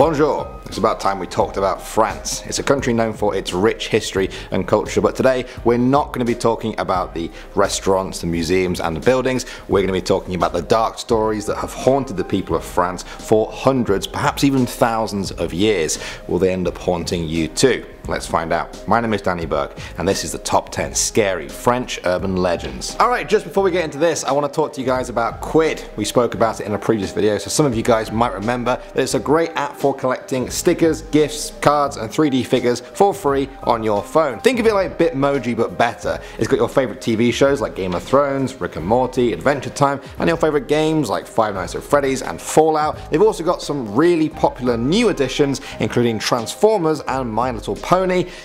Bonjour! It's about time we talked about France. It's a country known for its rich history and culture, but today we're not going to be talking about the restaurants, the museums and the buildings. We're going to be talking about the dark stories that have haunted the people of France for hundreds, perhaps even thousands of years. Will they end up haunting you too? Let's find out. My name is Danny Burke and this is the Top 10 Scary French Urban Legends. Alright, just before we get into this, I want to talk to you guys about Quid. We spoke about it in a previous video, so some of you guys might remember that it's a great app for collecting stickers, gifts, cards and 3D figures for free on your phone. Think of it like Bitmoji but better. It's got your favourite TV shows like Game of Thrones, Rick and Morty, Adventure Time and your favourite games like Five Nights at Freddy's and Fallout. They've also got some really popular new additions including Transformers and My Little Pony.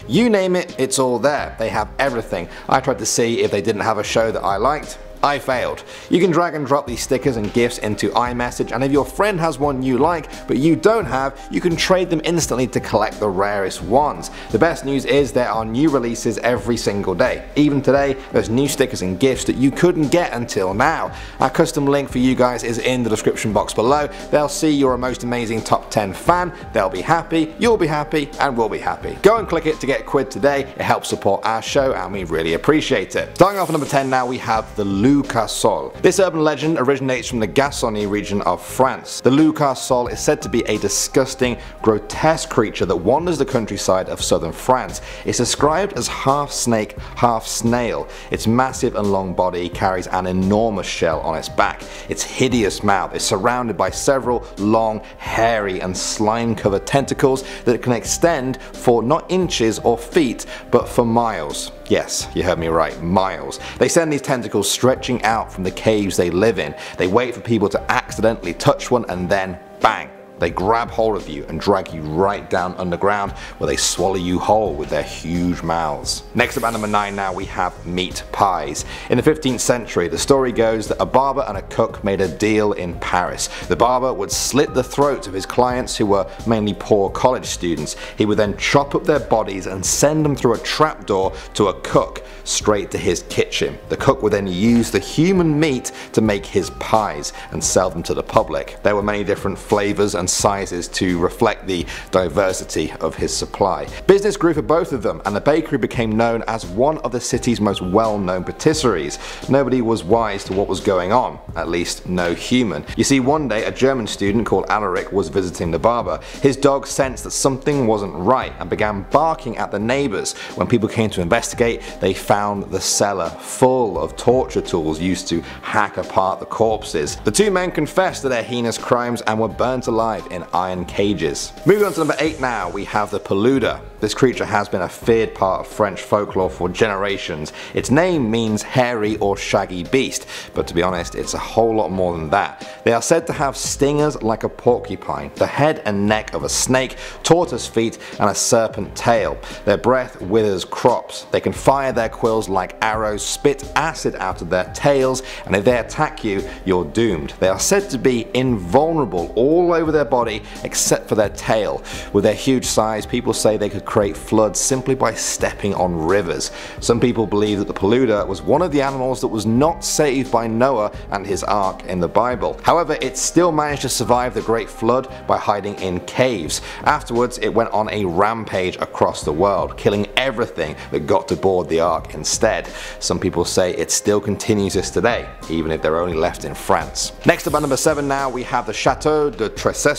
You name it, it's all there. They have everything. I tried to see if they didn't have a show that I liked. I failed. You can drag and drop these stickers and gifts into iMessage, and if your friend has one you like but you don't have, you can trade them instantly to collect the rarest ones. The best news is there are new releases every single day. Even today, there's new stickers and gifts that you couldn't get until now. Our custom link for you guys is in the description box below. They'll see you're a most amazing top 10 fan, they'll be happy, you'll be happy, and we'll be happy. Go and click it to get Quid today. It helps support our show and we really appreciate it. Starting off at number 10 now, we have the Lou Carcolh. This urban legend originates from the Gascony region of France. The Lou Carcolh is said to be a disgusting, grotesque creature that wanders the countryside of southern France. It's described as half snake, half snail. Its massive and long body carries an enormous shell on its back. Its hideous mouth is surrounded by several long, hairy and slime-covered tentacles that can extend for not inches or feet, but for miles. Yes, you heard me right, miles. They send these tentacles stretching out from the caves they live in. They wait for people to accidentally touch one and then bang. They grab hold of you and drag you right down underground where they swallow you whole with their huge mouths. Next up at number 9 now, we have meat pies. In the 15th century, the story goes that a barber and a cook made a deal in Paris. The barber would slit the throats of his clients, who were mainly poor college students. He would then chop up their bodies and send them through a trapdoor to a cook, straight to his kitchen. The cook would then use the human meat to make his pies and sell them to the public. There were many different flavors and sizes to reflect the diversity of his supply. Business grew for both of them and the bakery became known as one of the city's most well-known patisseries. Nobody was wise to what was going on, at least no human. You see, one day a German student called Alaric was visiting the barber. His dog sensed that something wasn't right and began barking at the neighbours. When people came to investigate, they found the cellar full of torture tools used to hack apart the corpses. The two men confessed to their heinous crimes and were burnt alive in iron cages. Moving on to number 8 now, we have the Peluda. This creature has been a feared part of French folklore for generations. Its name means hairy or shaggy beast, but to be honest, it's a whole lot more than that. They are said to have stingers like a porcupine, the head and neck of a snake, tortoise feet and a serpent tail. Their breath withers crops. They can fire their quills like arrows, spit acid out of their tails, and if they attack you, you're doomed. They are said to be invulnerable all over their body except for their tail. With their huge size, people say they could create floods simply by stepping on rivers. Some people believe that the Peluda was one of the animals that was not saved by Noah and his ark in the Bible. However, it still managed to survive the Great Flood by hiding in caves. Afterwards, it went on a rampage across the world, killing everything that got to board the ark instead. Some people say it still continues this today, even if they're only left in France. Next up at number 7 now, we have the Chateau de Trécesson.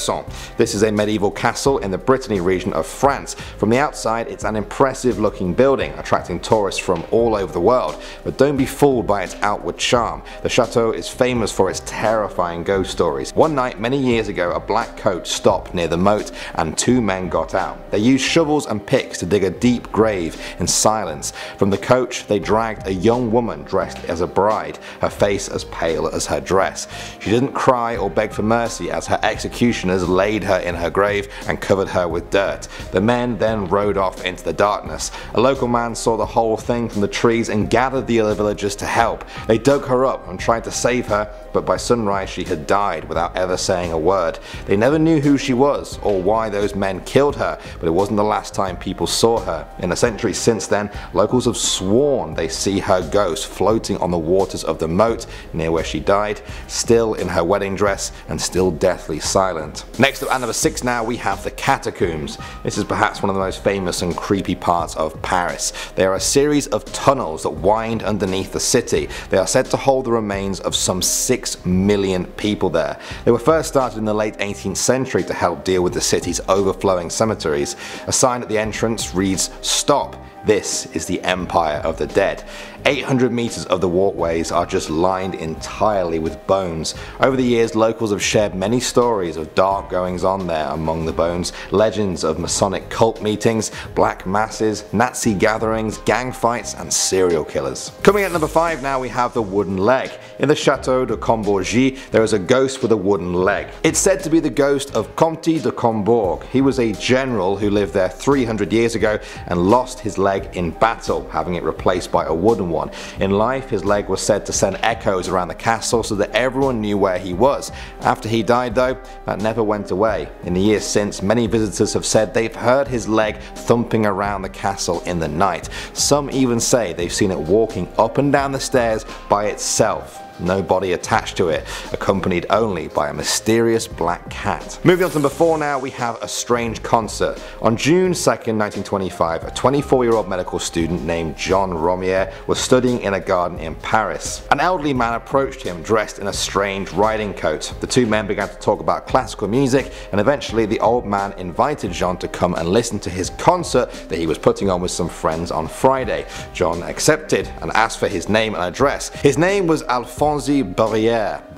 This is a medieval castle in the Brittany region of France. From the outside, it's an impressive looking building, attracting tourists from all over the world. But don't be fooled by its outward charm. The chateau is famous for its terrifying ghost stories. One night many years ago, a black coat stopped near the moat and two men got out. They used shovels and picks to dig a deep grave in silence. From the coach, they dragged a young woman dressed as a bride, her face as pale as her dress. She didn't cry or beg for mercy as her execution laid her in her grave and covered her with dirt. The men then rode off into the darkness. A local man saw the whole thing from the trees and gathered the other villagers to help. They dug her up and tried to save her, but by sunrise she had died without ever saying a word. They never knew who she was or why those men killed her, but it wasn't the last time people saw her. In the century since then, locals have sworn they see her ghost floating on the waters of the moat near where she died, still in her wedding dress and still deathly silent. Next up at number 6 now we have the catacombs. This is perhaps one of the most famous and creepy parts of Paris. They are a series of tunnels that wind underneath the city. They are said to hold the remains of some 6 million people there. They were first started in the late 18th century to help deal with the city's overflowing cemeteries. A sign at the entrance reads, "Stop. This is the empire of the dead." 800 meters of the walkways are just lined entirely with bones. Over the years, locals have shared many stories of dark goings on there among the bones, legends of Masonic cult meetings, black masses, Nazi gatherings, gang fights, and serial killers. Coming at number 5 now we have the wooden leg. In the Chateau de Combourg, there is a ghost with a wooden leg. It's said to be the ghost of Comte de Combourg. He was a general who lived there 300 years ago and lost his leg in battle, having it replaced by a wooden one. In life, his leg was said to send echoes around the castle so that everyone knew where he was. After he died though, that never went away. In the years since, many visitors have said they've heard his leg thumping around the castle in the night. Some even say they've seen it walking up and down the stairs by itself. No body attached to it, accompanied only by a mysterious black cat. Moving on to number 4 now, we have a strange concert. On June 2nd, 1925, a 24-year-old medical student named John Romier was studying in a garden in Paris. An elderly man approached him dressed in a strange riding coat. The two men began to talk about classical music, and eventually the old man invited John to come and listen to his concert that he was putting on with some friends on Friday. John accepted and asked for his name and address. His name was Alphonse Bonzi,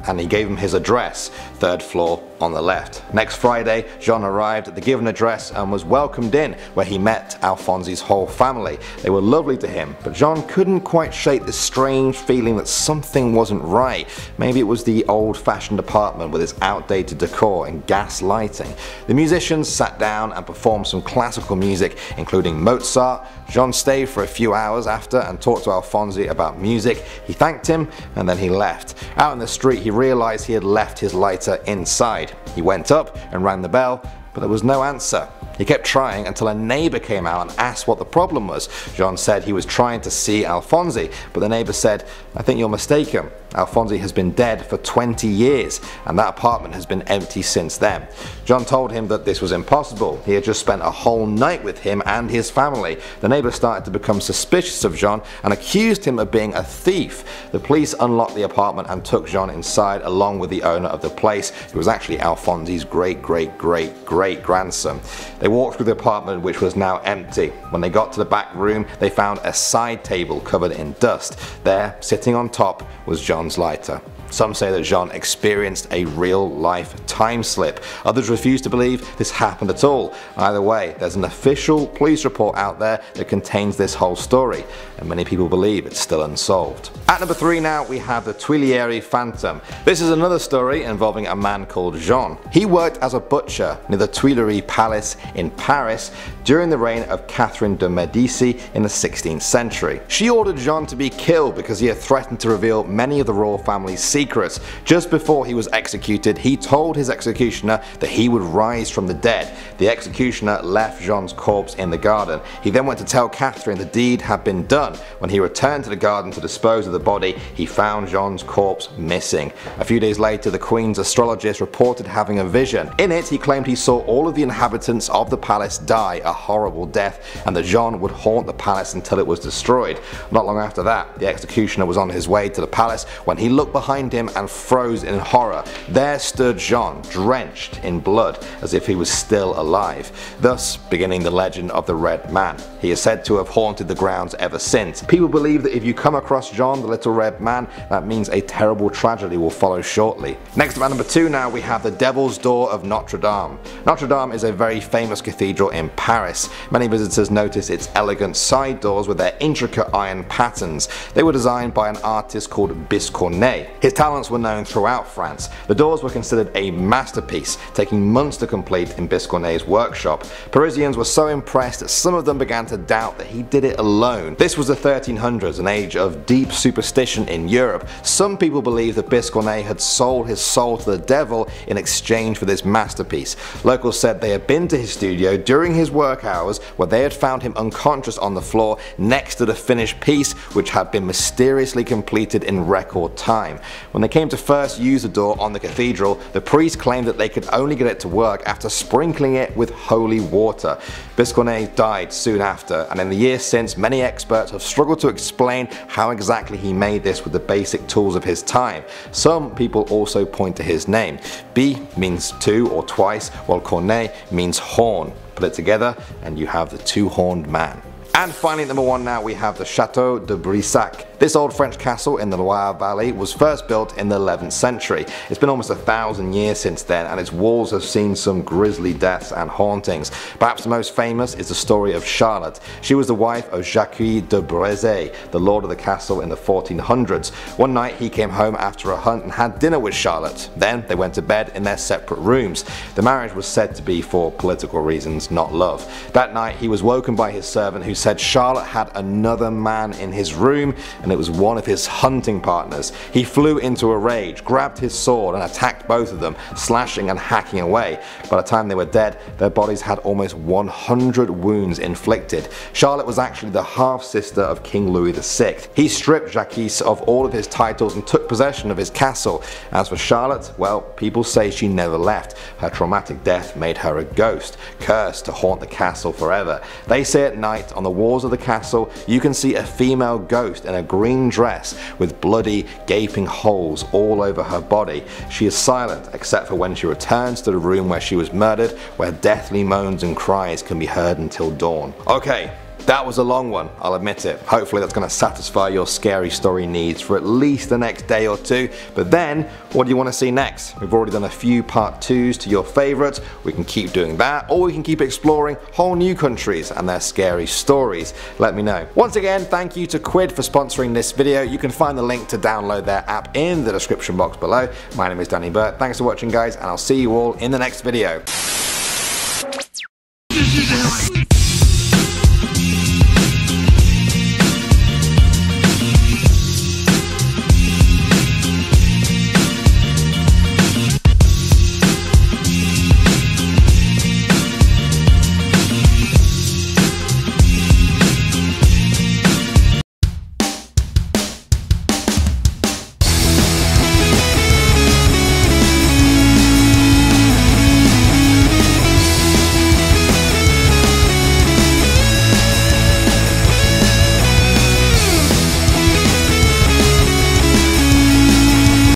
and he gave him his address, 3rd floor on the left. Next Friday, John arrived at the given address and was welcomed in, where he met Alphonse's whole family. They were lovely to him, but John couldn't quite shake this strange feeling that something wasn't right. Maybe it was the old-fashioned apartment with its outdated decor and gas lighting. The musicians sat down and performed some classical music, including Mozart. John stayed for a few hours after and talked to Alphonse about music. He thanked him, and then he left. Out in the street, he realized he had left his lighter inside. He went up and rang the bell, but there was no answer. He kept trying until a neighbor came out and asked what the problem was. John said he was trying to see Alphonse, but the neighbor said, "I think you're mistaken. Alphonse has been dead for 20 years, and that apartment has been empty since then." John told him that this was impossible. He had just spent a whole night with him and his family. The neighbor started to become suspicious of John and accused him of being a thief. The police unlocked the apartment and took John inside along with the owner of the place, who was actually Alphonse's great-great-great-great-grandson. They walked through the apartment, which was now empty. When they got to the back room, they found a side table covered in dust. There, sitting on top, was John's lighter. Some say that John experienced a real-life time slip. Others refuse to believe this happened at all. Either way, there's an official police report out there that contains this whole story, and many people believe it's still unsolved. At number 3 now, we have the Tuileries Phantom. This is another story involving a man called Jean. He worked as a butcher near the Tuileries Palace in Paris during the reign of Catherine de Medici in the 16th century. She ordered Jean to be killed because he had threatened to reveal many of the royal family's secrets. Just before he was executed, he told his executioner that he would rise from the dead. The executioner left Jean's corpse in the garden. He then went to tell Catherine the deed had been done. When he returned to the garden to dispose of the body, he found Jean's corpse missing. A few days later, the Queen's astrologist reported having a vision. In it, he claimed he saw all of the inhabitants of the palace die a horrible death, and that Jean would haunt the palace until it was destroyed. Not long after that, the executioner was on his way to the palace when he looked behind him and froze in horror. There stood Jean, drenched in blood, as if he was still alive, thus beginning the legend of the Red Man. He is said to have haunted the grounds ever since. People believe that if you come across Jean, the Little Red Man, that means a terrible tragedy will follow shortly. Next up at number 2 now, we have the Devil's Door of Notre Dame. Notre Dame is a very famous cathedral in Paris. Many visitors notice its elegant side doors with their intricate iron patterns. They were designed by an artist called Biscornet. His talents were known throughout France. The doors were considered a masterpiece, taking months to complete in Biscornet's workshop. Parisians were so impressed that some of them began to doubt that he did it alone. This was the 1300s, an age of deep superstition in Europe. Some people believe that Biscornet had sold his soul to the devil in exchange for this masterpiece. Locals said they had been to his studio during his work hours, where they had found him unconscious on the floor next to the finished piece, which had been mysteriously completed in record time. When they came to first use the door on the cathedral, the priest claimed that they could only get it to work after sprinkling it with holy water. Biscornet died soon after, and in the years since, many experts have struggled to explain how exactly he made this with the basic tools of his time. Some people also point to his name. B means two or twice, while cornet means horn. Put it together and you have the two-horned man. And finally, at number one now, we have the Chateau de Brissac. This old French castle in the Loire Valley was first built in the 11th century. It's been almost 1,000 years since then, and its walls have seen some grisly deaths and hauntings. Perhaps the most famous is the story of Charlotte. She was the wife of Jacques de Brezé, the lord of the castle in the 1400s. One night he came home after a hunt and had dinner with Charlotte. Then they went to bed in their separate rooms. The marriage was said to be for political reasons, not love. That night he was woken by his servant, who said Charlotte had another man in his room, and it was one of his hunting partners. He flew into a rage, grabbed his sword and attacked both of them, slashing and hacking away. By the time they were dead, their bodies had almost 100 wounds inflicted. Charlotte was actually the half-sister of King Louis the Sixth. He stripped Jacques of all of his titles and took possession of his castle. As for Charlotte, well, people say she never left. Her traumatic death made her a ghost, cursed to haunt the castle forever. They say at night, on the walls of the castle, you can see a female ghost in a green dress with bloody, gaping holes all over her body. She is silent except for when she returns to the room where she was murdered, where deathly moans and cries can be heard until dawn. Okay, that was a long one, I'll admit it. Hopefully that's going to satisfy your scary story needs for at least the next day or two. But then, what do you want to see next? We've already done a few part twos to your favourites. We can keep doing that, or we can keep exploring whole new countries and their scary stories. Let me know. Once again, thank you to Quid for sponsoring this video. You can find the link to download their app in the description box below. My name is Danny Burke. Thanks for watching, guys, and I'll see you all in the next video.